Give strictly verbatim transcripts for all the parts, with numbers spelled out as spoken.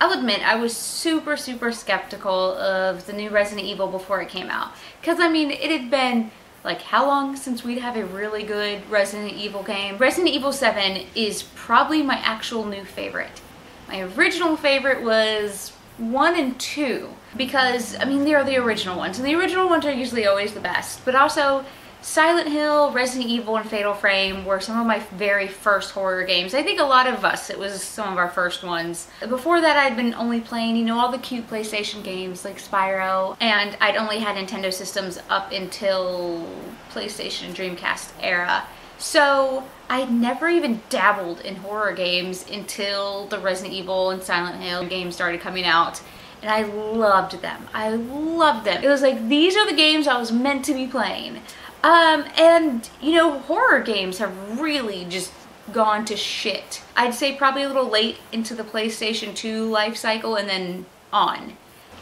I'll admit I was super, super skeptical of the new Resident Evil before it came out. Because, I mean, it had been, like, how long since we'd have a really good Resident Evil game? Resident Evil seven is probably my actual new favorite. My original favorite was one and two. Because, I mean, they're the original ones. And the original ones are usually always the best. But also, Silent Hill, Resident Evil, and Fatal Frame were some of my very first horror games. I think a lot of us, it was some of our first ones. Before that, I'd been only playing, you know, all the cute PlayStation games like Spyro, and I'd only had Nintendo systems up until PlayStation and Dreamcast era. So I'd never even dabbled in horror games until the Resident Evil and Silent Hill games started coming out. And I loved them. I loved them. It was like, these are the games I was meant to be playing. Um, and, you know, horror games have really just gone to shit. I'd say probably a little late into the PlayStation two life cycle and then on.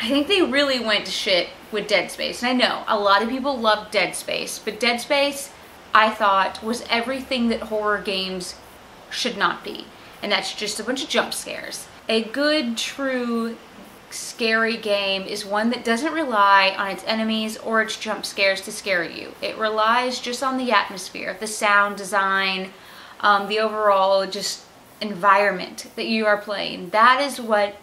I think they really went to shit with Dead Space. And I know, a lot of people love Dead Space, but Dead Space, I thought, was everything that horror games should not be. And that's just a bunch of jump scares. A good, true, scary game is one that doesn't rely on its enemies or its jump scares to scare you. It relies just on the atmosphere, the sound design, um, the overall just environment that you are playing. That is what,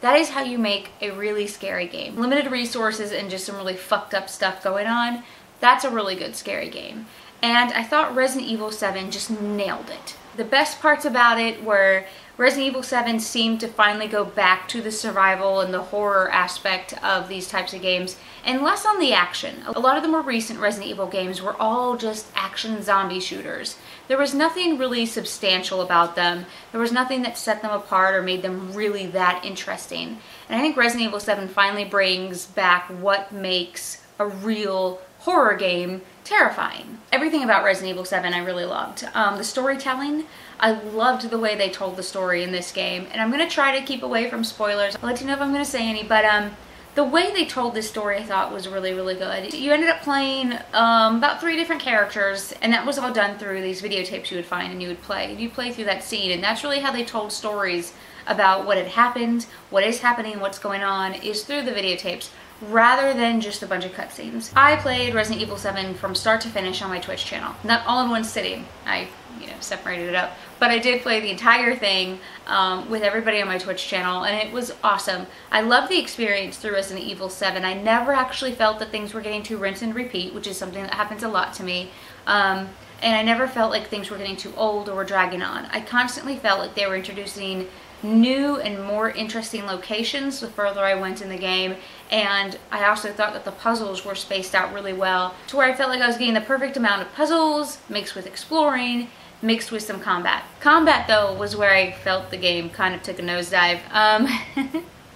that is how you make a really scary game. Limited resources and just some really fucked up stuff going on, that's a really good scary game. And I thought Resident Evil seven just nailed it. The best parts about it were Resident Evil seven seemed to finally go back to the survival and the horror aspect of these types of games, and less on the action. A lot of the more recent Resident Evil games were all just action zombie shooters. There was nothing really substantial about them. There was nothing that set them apart or made them really that interesting. And I think Resident Evil seven finally brings back what makes a real horror game terrifying. Everything about Resident Evil seven I really loved. Um, the storytelling, I loved the way they told the story in this game, and I'm gonna try to keep away from spoilers. I'll let you know if I'm gonna say any, but um, the way they told this story I thought was really, really good. You ended up playing um, about three different characters, and that was all done through these videotapes you would find and you would play. You play through that scene, and that's really how they told stories about what had happened, what is happening, what's going on, is through the videotapes, rather than just a bunch of cutscenes. I played Resident Evil seven from start to finish on my Twitch channel. Not all in one sitting. I, you know, separated it up. But I did play the entire thing um, with everybody on my Twitch channel, and it was awesome. I loved the experience through Resident Evil seven. I never actually felt that things were getting too rinse and repeat, which is something that happens a lot to me. Um, and I never felt like things were getting too old or were dragging on. I constantly felt like they were introducing new and more interesting locations the further I went in the game, and I also thought that the puzzles were spaced out really well to where I felt like I was getting the perfect amount of puzzles mixed with exploring, mixed with some combat. Combat, though, was where I felt the game kind of took a nosedive. Um,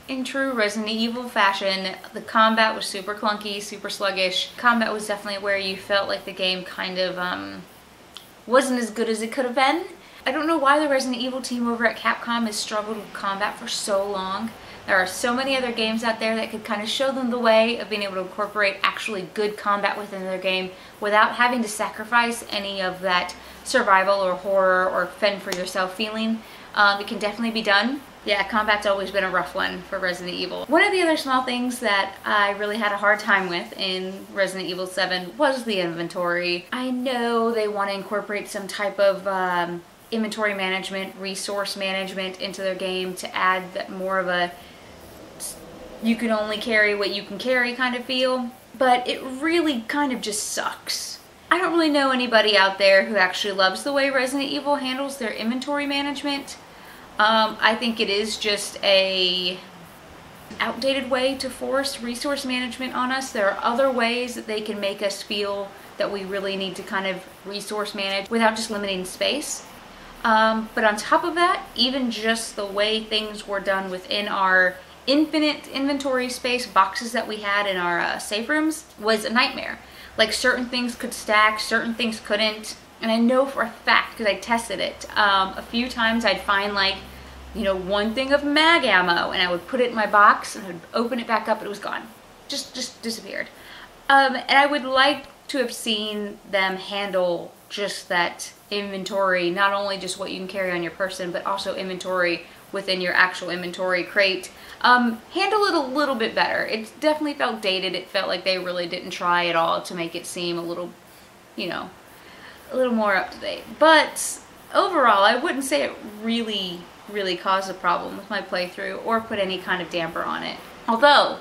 in true Resident Evil fashion, the combat was super clunky, super sluggish. Combat was definitely where you felt like the game kind of um, wasn't as good as it could have been. I don't know why the Resident Evil team over at Capcom has struggled with combat for so long. There are so many other games out there that could kind of show them the way of being able to incorporate actually good combat within their game without having to sacrifice any of that survival or horror or fend for yourself feeling. Um, it can definitely be done. Yeah, combat's always been a rough one for Resident Evil. One of the other small things that I really had a hard time with in Resident Evil seven was the inventory. I know they want to incorporate some type of um, inventory management, resource management into their game to add that more of a you can only carry what you can carry kind of feel, but it really kind of just sucks. I don't really know anybody out there who actually loves the way Resident Evil handles their inventory management. Um, I think it is just a outdated way to force resource management on us. There are other ways that they can make us feel that we really need to kind of resource manage without just limiting space. Um, but on top of that, even just the way things were done within our infinite inventory space boxes that we had in our uh, safe rooms was a nightmare. Like, certain things could stack, certain things couldn't. And I know for a fact, because I tested it, um, a few times I'd find, like, you know, one thing of mag ammo, and I would put it in my box, and I would open it back up, and it was gone. Just, just disappeared. Um, and I would like to have seen them handle just that inventory, not only just what you can carry on your person, but also inventory within your actual inventory crate, um, handle it a little bit better. It definitely felt dated. It felt like they really didn't try at all to make it seem a little, you know, a little more up to date. But overall, I wouldn't say it really, really caused a problem with my playthrough or put any kind of damper on it. Although,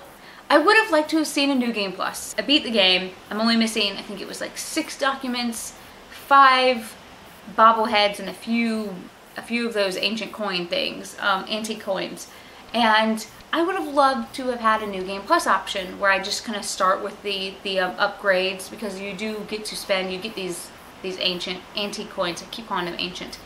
I would have liked to have seen a New Game Plus. I beat the game. I'm only missing, I think it was like six documents, five bobbleheads, and a few a few of those ancient coin things, um, antique coins. And I would have loved to have had a New Game Plus option where I just kind of start with the, the um, upgrades, because you do get to spend, you get these, these ancient, antique coins. I keep calling them ancient.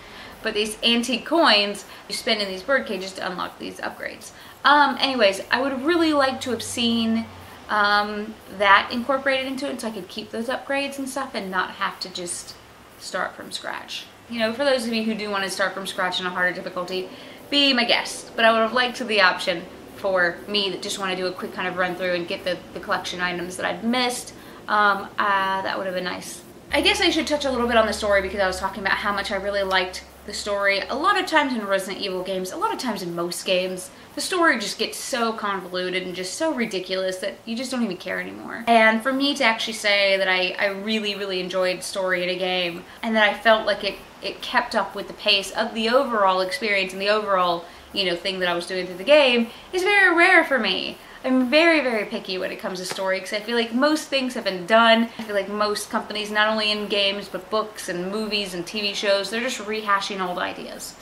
But these antique coins you spend in these bird cages to unlock these upgrades. Um, anyways, I would really like to have seen um, that incorporated into it so I could keep those upgrades and stuff and not have to just start from scratch. You know, for those of you who do want to start from scratch in a harder difficulty, be my guest. But I would have liked to have the option for me that just want to do a quick kind of run through and get the, the collection items that I'd missed. Um, uh, that would have been nice. I guess I should touch a little bit on the story, because I was talking about how much I really liked the story. A lot of times in Resident Evil games, a lot of times in most games, the story just gets so convoluted and just so ridiculous that you just don't even care anymore. And for me to actually say that I, I really, really enjoyed story in a game, and that I felt like it, it kept up with the pace of the overall experience and the overall, you know, thing that I was doing through the game, is very rare for me. I'm very, very picky when it comes to story, because I feel like most things have been done. I feel like most companies, not only in games, but books and movies and T V shows, they're just rehashing old ideas.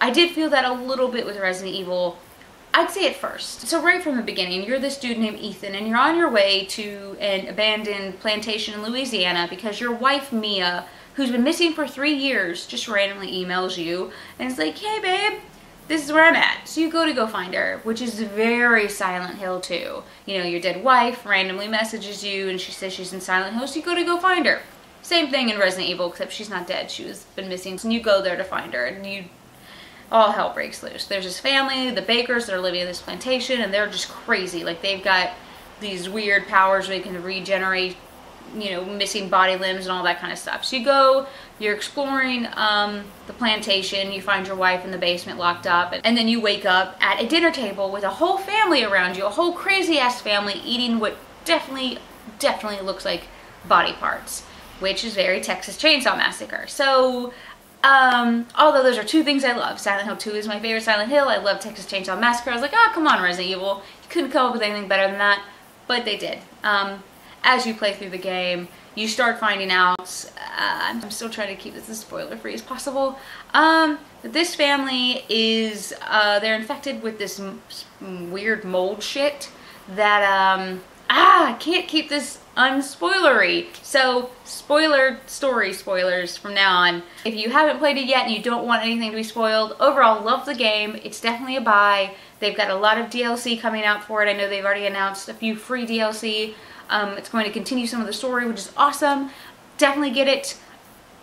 I did feel that a little bit with Resident Evil, I'd say at first. So right from the beginning, you're this dude named Ethan, and you're on your way to an abandoned plantation in Louisiana because your wife, Mia, who's been missing for three years, just randomly emails you, and it's like, hey babe, this is where I'm at. So you go to go find her, which is very Silent Hill two. You know, your dead wife randomly messages you and she says she's in Silent Hill, so you go to go find her. Same thing in Resident Evil, except she's not dead, she was been missing. And you go there to find her, and you, all hell breaks loose. There's this family, the Bakers, that are living in this plantation, and they're just crazy. Like, they've got these weird powers where they can regenerate, you know, missing body limbs and all that kind of stuff. So you go, you're exploring um, the plantation, you find your wife in the basement locked up, and, and then you wake up at a dinner table with a whole family around you, a whole crazy ass family eating what definitely, definitely looks like body parts, which is very Texas Chainsaw Massacre. So, um, although those are two things I love, Silent Hill two is my favorite Silent Hill, I love Texas Chainsaw Massacre, I was like, oh, come on Resident Evil, you couldn't come up with anything better than that, but they did. Um, As you play through the game, you start finding out, uh, I'm still trying to keep this as spoiler-free as possible, um, that this family is, uh, they're infected with this m weird mold shit that, um, ah, I can't keep this unspoilery. So, spoiler story spoilers from now on. If you haven't played it yet and you don't want anything to be spoiled, overall, love the game. It's definitely a buy. They've got a lot of D L C coming out for it. I know they've already announced a few free D L C. Um, it's going to continue some of the story, which is awesome. Definitely get it.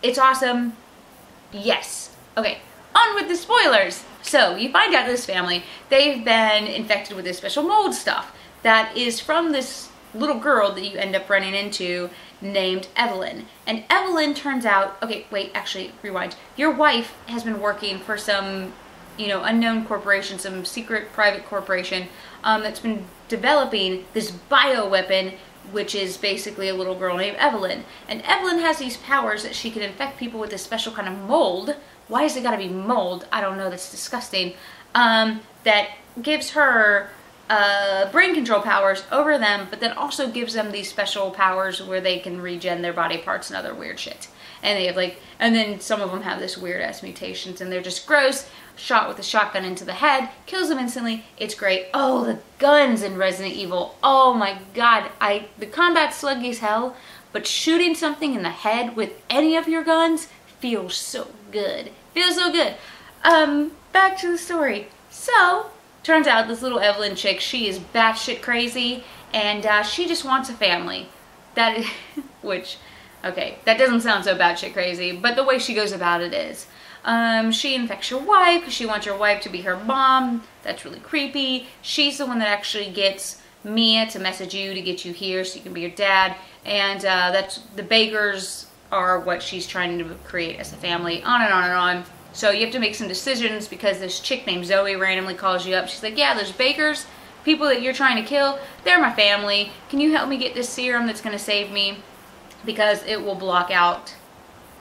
It's awesome. Yes. Okay, on with the spoilers. So you find out this family, they've been infected with this special mold stuff that is from this little girl that you end up running into named Eveline. And Eveline turns out, okay, wait, actually, rewind. Your wife has been working for some, you know, unknown corporation, some secret private corporation um, that's been developing this bioweapon, which is basically a little girl named Eveline. And Eveline has these powers that she can infect people with this special kind of mold. Why has it got to be mold? I don't know, that's disgusting. Um, that gives her uh, brain control powers over them, but then also gives them these special powers where they can regen their body parts and other weird shit. And they have like, and then some of them have this weird ass mutations and they're just gross. Shot with a shotgun into the head, kills them instantly. It's great. Oh, the guns in Resident Evil. Oh my god. I the combat's sluggy as hell, but shooting something in the head with any of your guns feels so good. Feels so good. Um, back to the story. So, turns out this little Eveline chick, she is batshit crazy, and uh, she just wants a family. That is, which, okay, that doesn't sound so batshit crazy, but the way she goes about it is. Um, she infects your wife because she wants your wife to be her mom. That's really creepy. She's the one that actually gets Mia to message you to get you here so you can be your dad. And uh, that's the Bakers are what she's trying to create as a family. On and on and on. So you have to make some decisions because this chick named Zoe randomly calls you up. She's like, yeah, those Bakers, people that you're trying to kill, they're my family. Can you help me get this serum that's going to save me? Because it will block out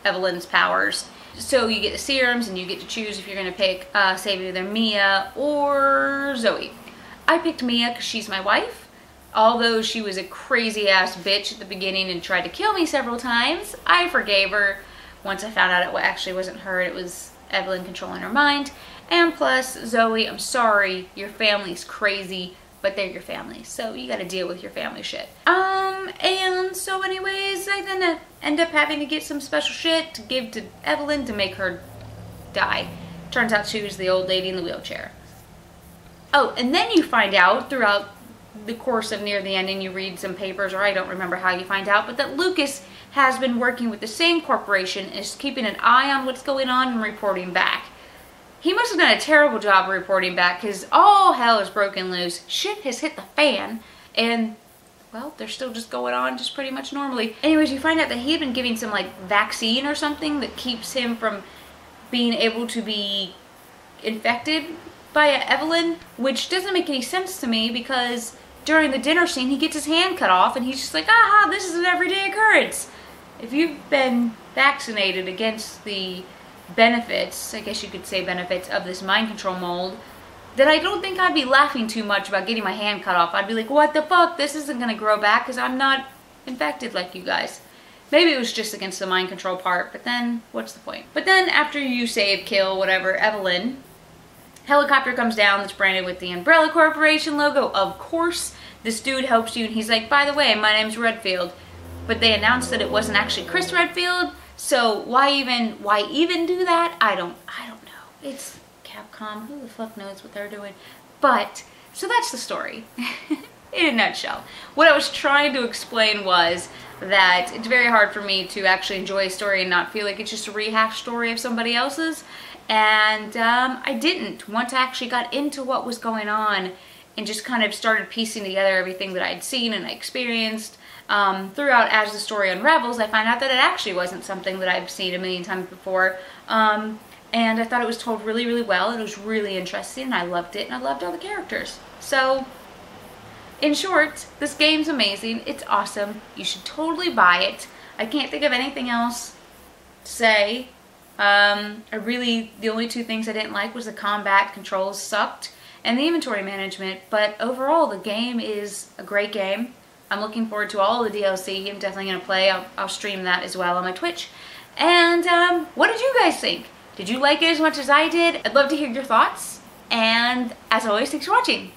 Eveline's powers. So you get the serums and you get to choose if you're going to pick uh, save either Mia or Zoe. I picked Mia because she's my wife. Although she was a crazy ass bitch at the beginning and tried to kill me several times, I forgave her once I found out it actually wasn't her, it was Eveline controlling her mind. And plus, Zoe, I'm sorry, your family's crazy, but they're your family, so you gotta deal with your family shit. Um, and so anyways, I then end up having to get some special shit to give to Eveline to make her die. Turns out she was the old lady in the wheelchair. Oh, and then you find out throughout the course of near the ending, you read some papers, or I don't remember how you find out, but that Lucas has been working with the same corporation, is keeping an eye on what's going on and reporting back. He must have done a terrible job reporting back because all hell is broken loose. Shit has hit the fan and, well, they're still just going on just pretty much normally. Anyways, you find out that he had been giving some like vaccine or something that keeps him from being able to be infected by Eveline, which doesn't make any sense to me because during the dinner scene, he gets his hand cut off and he's just like, aha, this is an everyday occurrence. If you've been vaccinated against the benefits, I guess you could say benefits, of this mind control mold, then I don't think I'd be laughing too much about getting my hand cut off. I'd be like, what the fuck? This isn't going to grow back because I'm not infected like you guys. Maybe it was just against the mind control part, but then what's the point? But then after you save, kill, whatever, Eveline, helicopter comes down that's branded with the Umbrella Corporation logo. Of course, this dude helps you and he's like, by the way, my name's Redfield. But they announced that it wasn't actually Chris Redfield. So why even why even do that? I don't I don't know. It's Capcom. Who the fuck knows what they're doing? But so that's the story in a nutshell. What I was trying to explain was that it's very hard for me to actually enjoy a story and not feel like it's just a rehash story of somebody else's. And um, I didn't. Once I actually got into what was going on and just kind of started piecing together everything that I'd seen and I experienced, Um, throughout as the story unravels, I find out that it actually wasn't something that I've seen a million times before, um, and I thought it was told really, really well. It was really interesting, and I loved it, and I loved all the characters. So, in short, this game's amazing. It's awesome. You should totally buy it. I can't think of anything else to say. Um, I really, the only two things I didn't like was the combat controls sucked, and the inventory management, but overall, the game is a great game. I'm looking forward to all the D L C. I'm definitely going to play. I'll, I'll stream that as well on my Twitch. And um, what did you guys think? Did you like it as much as I did? I'd love to hear your thoughts. And as always, thanks for watching.